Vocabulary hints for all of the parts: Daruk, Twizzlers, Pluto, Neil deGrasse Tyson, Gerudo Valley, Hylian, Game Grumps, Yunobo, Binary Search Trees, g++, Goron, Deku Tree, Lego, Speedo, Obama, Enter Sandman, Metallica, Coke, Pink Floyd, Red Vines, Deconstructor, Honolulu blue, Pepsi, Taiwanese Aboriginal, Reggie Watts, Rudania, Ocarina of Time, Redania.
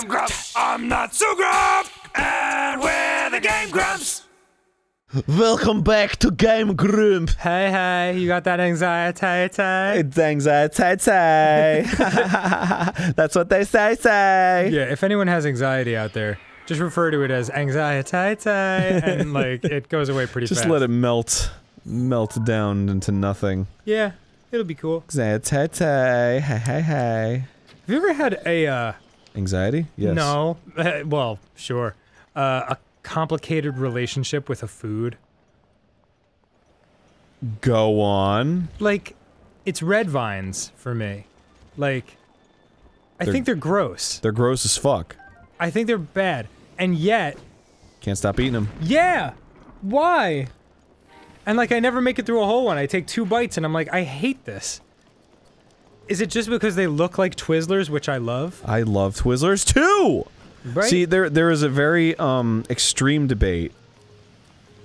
I'm Grumps. I'm not so Grump. And we're the Game Grumps. Welcome back to Game Grump. Hey, hey, you got that anxiety? It's anxiety. That's what they say. Yeah, if anyone has anxiety out there, just refer to it as anxiety, and like it goes away pretty fast. Just let it melt down into nothing. Yeah, it'll be cool. Anxiety, hey, hey, hey. Have you ever had a anxiety? Yes. No. Well, sure. A complicated relationship with a food. Go on. Like, it's red vines for me. Like, I think they're gross. They're gross as fuck. I think they're bad, and yet can't stop eating them. Yeah. Why? And like, I never make it through a whole one. I take 2 bites, and I'm like, I hate this. Is it just because they look like Twizzlers, which I love? I love Twizzlers too! Right? See, there is a very, extreme debate.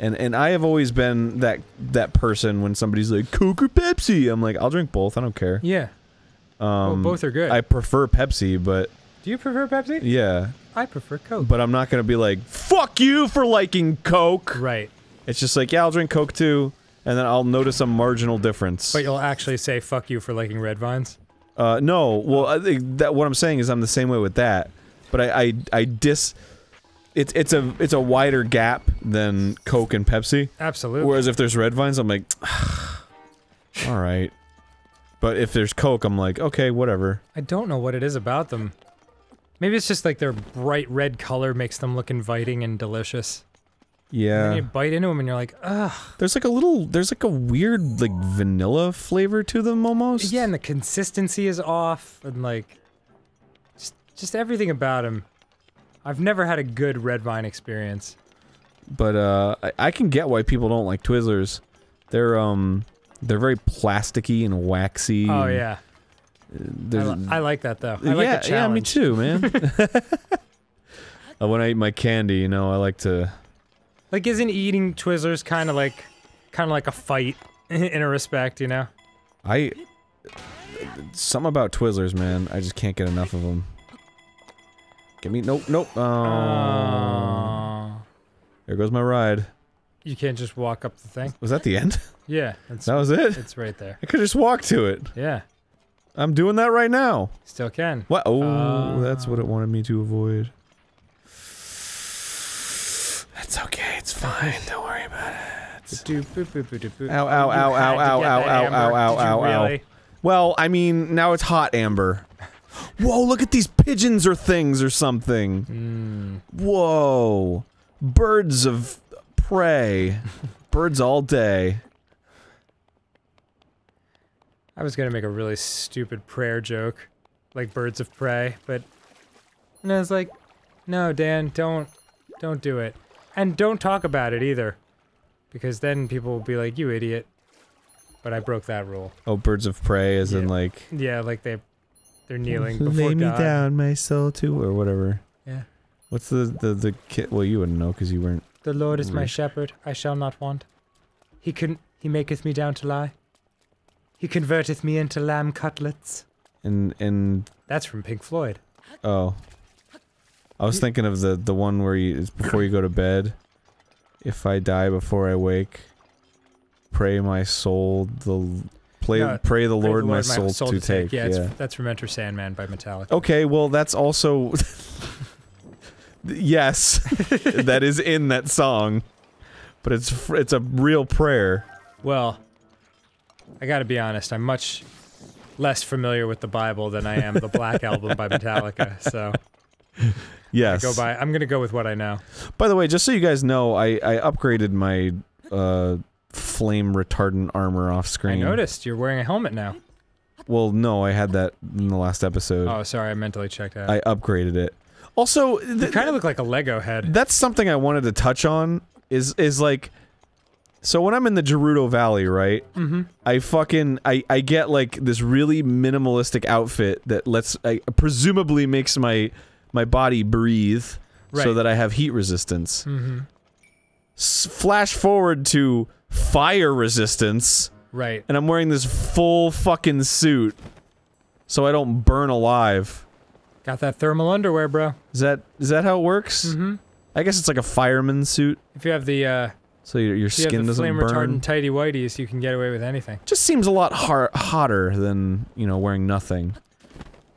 And I have always been that person when somebody's like, Coke or Pepsi? I'm like, I'll drink both, I don't care. Yeah. Well, both are good. I prefer Pepsi, but... Do you prefer Pepsi? Yeah. I prefer Coke. But I'm not gonna be like, fuck you for liking Coke! Right. It's just like, yeah, I'll drink Coke too. And then I'll notice a marginal difference. But you'll actually say fuck you for liking red vines? No. Well, I think that what I'm saying is I'm the same way with that. But I dis... It's a wider gap than Coke and Pepsi. Absolutely. Whereas if there's red vines, I'm like, alright. But if there's Coke, I'm like, okay, whatever. I don't know what it is about them. Maybe it's just like their bright red color makes them look inviting and delicious. Yeah. And you bite into them and you're like, ugh. There's like a little, there's like a weird, like, vanilla flavor to them almost. Yeah, and the consistency is off, and like, just everything about them. I've never had a good red vine experience. But, I can get why people don't like Twizzlers. They're very plasticky and waxy. Oh, and yeah. I like that, though. I like the challenge. Yeah, me too, man. When I eat my candy, you know, I like to... Like, isn't eating Twizzlers kind of like a fight in a respect, you know? Something about Twizzlers, man. I just can't get enough of them. Give me, nope. Oh. There goes my ride. You can't just walk up the thing. Was that the end? Yeah. That was it? It's right there. I could just walk to it. Yeah. I'm doing that right now. Still can. What? Oh, that's what it wanted me to avoid. It's okay, it's fine, don't worry about it. Ow, ow, ow, ow, ow, ow, ow, ow, ow, ow, ow. Well, I mean, now it's hot amber. Whoa, look at these pigeons or things or something. Whoa. Birds of prey. Birds all day. I was gonna make a really stupid prayer joke. Like birds of prey, but... And I was like, no, Dan, don't do it. And don't talk about it either, because then people will be like, you idiot. But I broke that rule. Oh, birds of prey as in like... Yeah, like they're kneeling before God. Lay me down, my soul too, or whatever. Yeah. What's the kid? Well, you wouldn't know, because you weren't... The Lord is my shepherd, I shall not want. He maketh me down to lie. He converteth me into lamb cutlets. And... That's from Pink Floyd. Oh. I was thinking of the one where it's before you go to bed. If I die before I wake, pray my soul pray the Lord my soul to take. Yeah, yeah. That's from Enter Sandman by Metallica. Okay, well that's also yes, that is in that song, but it's a real prayer. Well, I gotta be honest, I'm much less familiar with the Bible than I am the Black Album by Metallica, so. Yes. I'm gonna go with what I know. By the way, just so you guys know, I upgraded my, flame retardant armor off screen. I noticed, you're wearing a helmet now. Well, no, I had that in the last episode. Oh, sorry, I mentally checked out. I upgraded it. Also, you kinda look like a Lego head. That's something I wanted to touch on, is like... So when I'm in the Gerudo Valley, right? Mm-hmm. I get like this really minimalistic outfit that presumably makes my body breathe, right, so that I have heat resistance. Mm-hmm. Flash forward to fire resistance. Right. And I'm wearing this full fucking suit, so I don't burn alive. Got that thermal underwear, bro. Is that how it works? Mm-hmm. I guess it's like a fireman suit. If you have the, so your skin doesn't burn. If you have the flame retardant tighty whities, you can get away with anything. Just seems a lot hotter than, you know, wearing nothing.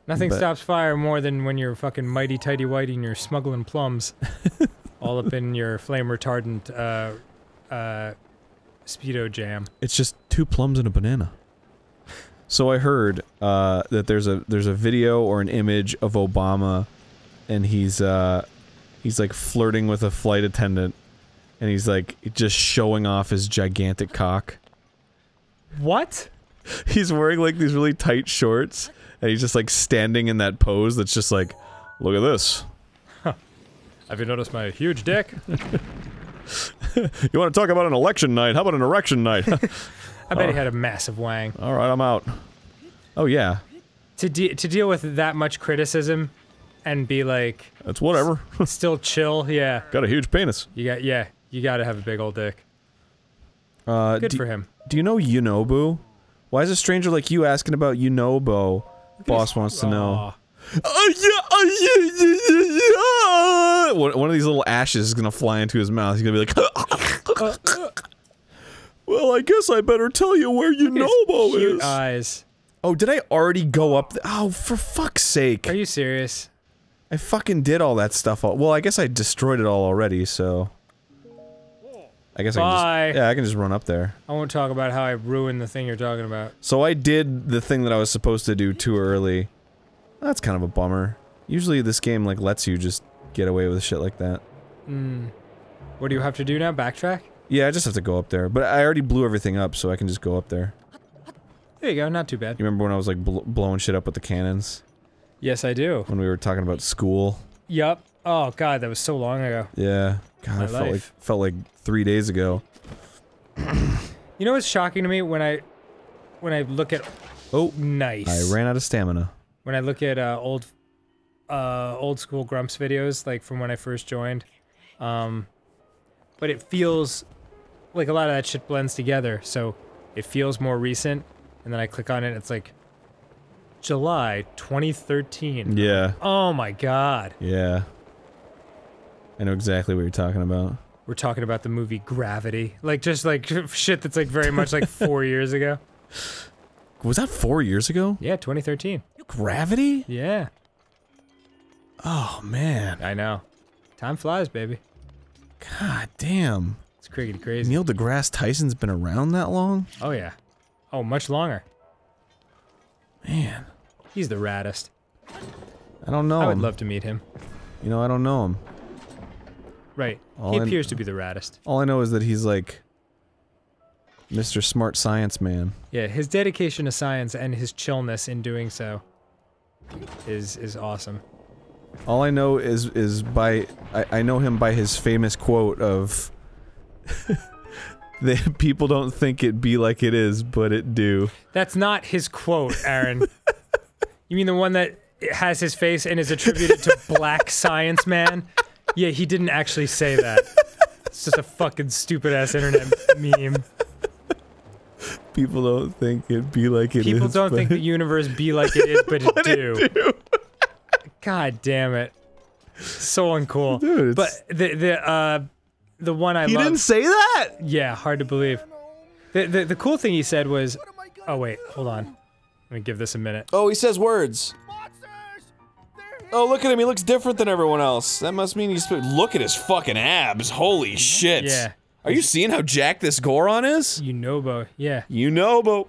Nothing stops fire more than when you're fucking mighty tighty whitey and you're smuggling plums. All up in your flame retardant, Speedo jam. It's just 2 plums and a banana. So I heard, that there's a video or an image of Obama, and he's like flirting with a flight attendant, and he's like, just showing off his gigantic cock. What? He's wearing like these really tight shorts, and he's just like standing in that pose that's just like, look at this. Huh. Have you noticed my huge dick? You want to talk about an election night? How about an erection night? I bet he had a massive wang. Alright, I'm out. Oh, yeah. To deal with that much criticism, and be like... That's whatever. Still chill, yeah. Got a huge penis. You gotta have a big old dick. Good for him. Do you know Yunobo? Why is a stranger like you asking about Yunobo? Boss wants to know. One of these little ashes is gonna fly into his mouth, he's gonna be like... Well, I guess I better tell you where Yunobo is. Cute eyes. Oh, did I already go up? Oh, for fuck's sake! Are you serious? I fucking did all that stuff. Well, I guess I destroyed it all already, so. I guess I can just, yeah, I can just run up there. I won't talk about how I ruined the thing you're talking about. So I did the thing that I was supposed to do too early. That's kind of a bummer. Usually this game like lets you just get away with shit like that. Hmm. What do you have to do now? Backtrack? Yeah, I just have to go up there, but I already blew everything up, so I can just go up there. There you go, not too bad. You remember when I was like blowing shit up with the cannons? Yes, I do. When we were talking about school. Yup. Oh god, that was so long ago. Yeah. God, it felt like 3 days ago. You know what's shocking to me when I look at I ran out of stamina. When I look at old school Grumps videos, like from when I first joined, but it feels like a lot of that shit blends together, so it feels more recent, and then I click on it and it's like... July 2013. Yeah. Oh my god. Yeah. I know exactly what you're talking about. We're talking about the movie Gravity. Like, just like, shit that's like very much like 4 years ago. Was that 4 years ago? Yeah, 2013. Gravity? Yeah. Oh man. I know. Time flies, baby. God damn. It's crickety crazy. Neil deGrasse Tyson's been around that long? Oh yeah. Oh, much longer. Man. He's the raddest. I don't know him. I would love to meet him. You know, I don't know him. Right. He appears to be the raddest. All I know is that he's like... Mr. Smart Science Man. Yeah, his dedication to science and his chillness in doing so... is awesome. All I know is by- I know him by his famous quote of... The people don't think it be like it is, but it do. That's not his quote, Aaron. You mean the one that has his face and is attributed to Black Science Man? Yeah, he didn't actually say that. It's just a fucking stupid-ass internet meme. People don't think it be like it is, people don't think the universe be like it is, but it do. God damn it. So uncool. Dude, but the one I love. He didn't say that? Yeah, hard to believe. The cool thing he said was... Oh wait, hold on. Let me give this a minute. Oh, he says words. Oh, look at him, he looks different than everyone else. That must mean he's... Look at his fucking abs, holy shit. Yeah. Are you seeing how jacked this Goron is? Yunobo, yeah. Yunobo.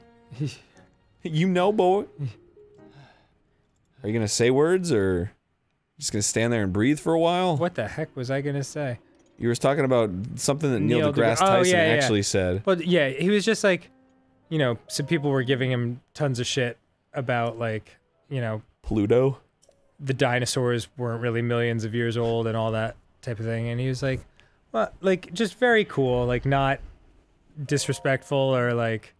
Yunobo. Are you gonna say words, or... Just gonna stand there and breathe for a while? What the heck was I gonna say? You were talking about something that Neil deGrasse Tyson actually said. But yeah, he was just like... You know, some people were giving him tons of shit about, like, you know... Pluto? The dinosaurs weren't really millions of years old and all that type of thing, and he was like... Well, like, just very cool, like, not... disrespectful or, like...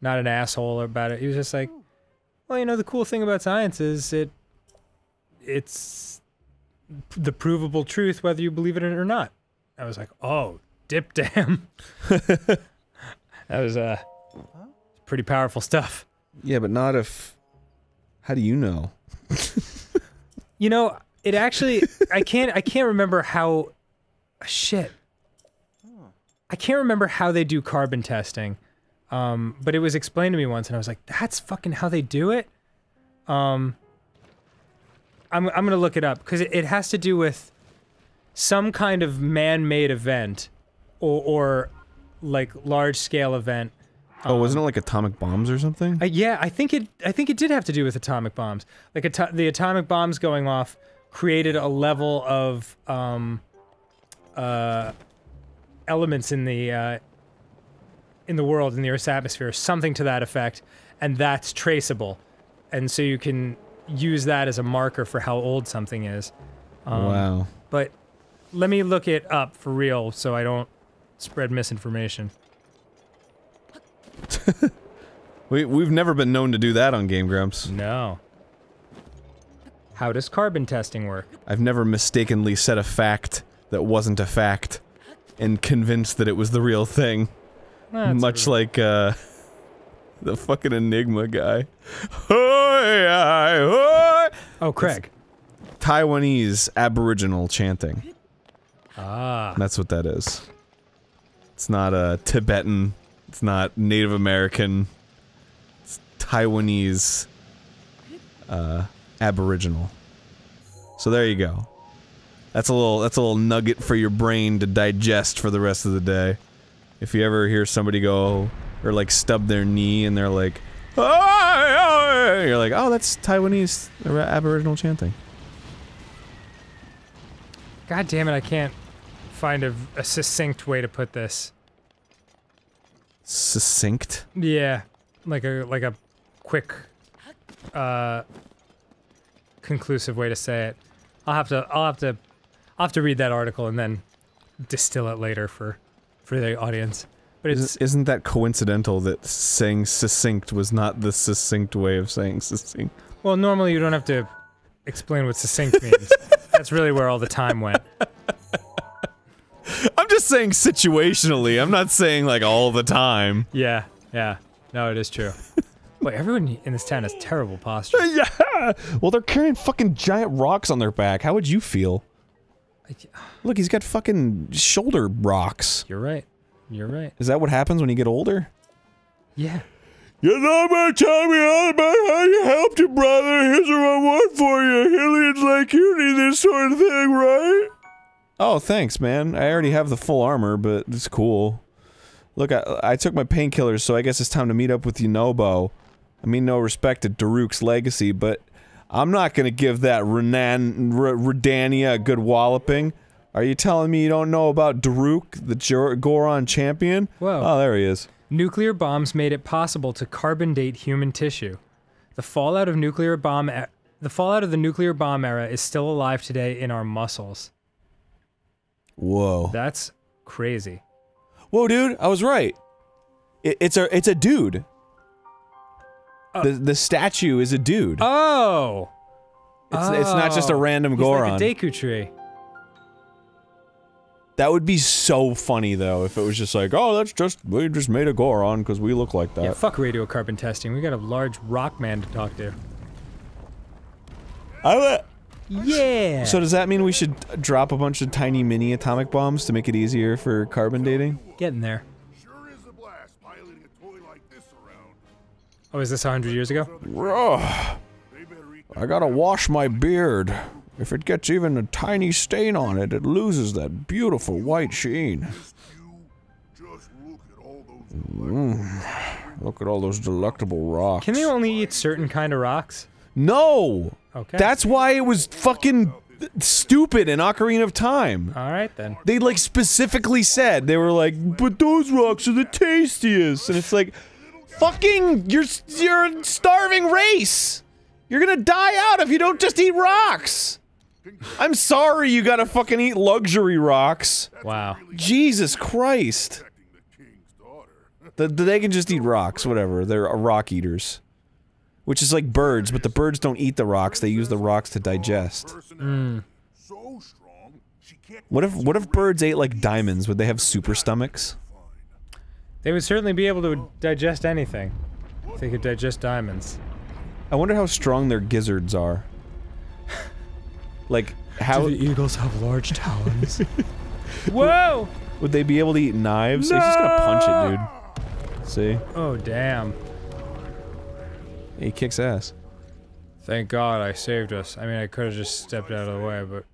not an asshole about it, he was just like... Well, you know, the cool thing about science is it's the provable truth whether you believe it or not. I was like, oh, dip damn. That was, pretty powerful stuff. Yeah, but not if... How do you know? You know, it actually, I can't remember how, shit. I can't remember how they do carbon testing, but it was explained to me once, and I was like, that's fucking how they do it? I'm gonna look it up, because it has to do with some kind of man-made event, or like, large-scale event. Oh, wasn't it like atomic bombs or something? Yeah, I think it did have to do with atomic bombs. Like, the atomic bombs going off created a level of, elements in the world, in the Earth's atmosphere, something to that effect, and that's traceable. And so you can use that as a marker for how old something is. Wow. But let me look it up for real, so I don't spread misinformation. We've never been known to do that on Game Grumps. No. How does carbon testing work? I've never mistakenly said a fact that wasn't a fact, and convinced that it was the real thing. That's much like, the fucking Enigma guy. Oh, Craig. It's Taiwanese Aboriginal chanting. Ah. That's what that is. It's not, Tibetan. It's not Native American. It's Taiwanese, Aboriginal. So there you go. That's a little nugget for your brain to digest for the rest of the day. If you ever hear somebody go, or like stub their knee and they're like, "Aah!" You're like, oh, that's Taiwanese Aboriginal chanting. God damn it, I can't find a succinct way to put this. Succinct? Yeah, like a quick, conclusive way to say it. I'll have to read that article and then distill it later for the audience. But it's isn't that coincidental that saying succinct was not the succinct way of saying succinct? Well, normally you don't have to explain what succinct means. That's really where all the time went. I'm just saying situationally. I'm not saying like all the time. Yeah, yeah. No, it is true. Wait, everyone in this town has terrible posture. Yeah! Well, they're carrying fucking giant rocks on their back. How would you feel? Look, he's got fucking shoulder rocks. You're right. You're right. Is that what happens when you get older? Yeah. You know my telling me all about how you helped your brother. Here's a reward for you. Hylians like you need this sort of thing, right? Oh, thanks, man. I already have the full armor, but it's cool. Look, I took my painkillers, so I guess it's time to meet up with Yunobo. I mean, no respect to Daruk's legacy, but I'm not gonna give that Redania a good walloping. Are you telling me you don't know about Daruk, the Goron champion? Whoa. Oh, there he is. Nuclear bombs made it possible to carbon date human tissue. The fallout of the nuclear bomb era is still alive today in our muscles. Whoa. That's crazy. Whoa, dude, I was right. It's a dude. The statue is a dude. Oh! It's not just a random he's Goron. Like a Deku Tree. That would be so funny, though, if it was just like, oh, we just made a Goron because we look like that. Yeah, fuck radiocarbon testing, we got a large rock man to talk to. Yeah! So does that mean we should drop a bunch of tiny mini atomic bombs to make it easier for carbon dating? Getting there. Oh, is this 100 years ago? Ugh. I gotta wash my beard. If it gets even a tiny stain on it, it loses that beautiful white sheen. Look at all those delectable rocks. Can they only eat certain kind of rocks? No! Okay. That's why it was fucking stupid in Ocarina of Time. Alright then. They like specifically said, they were like, but those rocks are the tastiest! And it's like, fucking, you're a starving race! You're gonna die out if you don't just eat rocks! I'm sorry you gotta fucking eat luxury rocks. Wow. Jesus Christ. They can just eat rocks, whatever, they're rock eaters. Which is like birds, but the birds don't eat the rocks, they use the rocks to digest. Mm. What if birds ate like diamonds, would they have super stomachs? They would certainly be able to digest anything. If they could digest diamonds. I wonder how strong their gizzards are. Like, how do the eagles have large talons? Whoa! Would they be able to eat knives? No! He's just gonna punch it, dude. See? Oh, damn. He kicks ass. Thank God I saved us. I mean, I could have just stepped out of the way, but...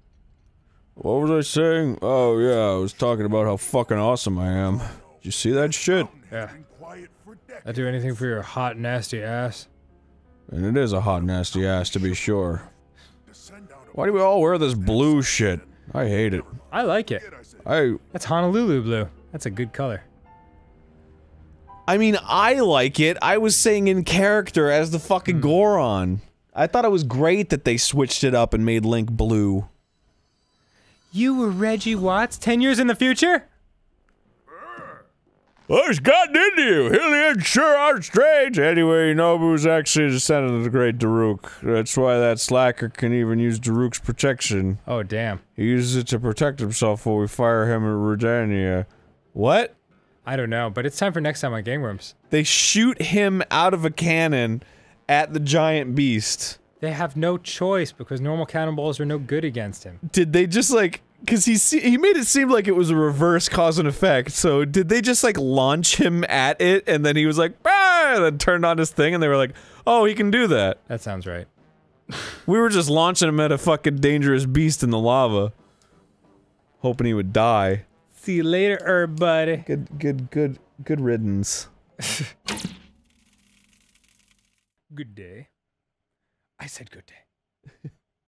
What was I saying? Oh, yeah, I was talking about how fucking awesome I am. Did you see that shit? Yeah. I'd do anything for your hot, nasty ass. And it is a hot, nasty ass, to be sure. Why do we all wear this blue shit? I hate it. I like it. That's Honolulu blue. That's a good color. I mean, I like it. I was saying in character as the fucking Goron. I thought it was great that they switched it up and made Link blue. You were Reggie Watts 10 years in the future? Well, it's gotten into you! Hylian sure are strange! Anyway, Yunobo is actually a descendant of the great Daruk. That's why that slacker can even use Daruk's protection. Oh, damn. He uses it to protect himself while we fire him at Rudania. What? I don't know, but it's time for next time on Game Grumps. They shoot him out of a cannon at the giant beast. They have no choice, because normal cannonballs are no good against him. Did they just, like... Because he made it seem like it was a reverse cause and effect, so did they just, like, launch him at it, and then he was like, bah! And then turned on his thing, and they were like, oh, he can do that. That sounds right. We were just launching him at a fucking dangerous beast in the lava. Hoping he would die. See you later, buddy. Good riddance. Good day. I said good day.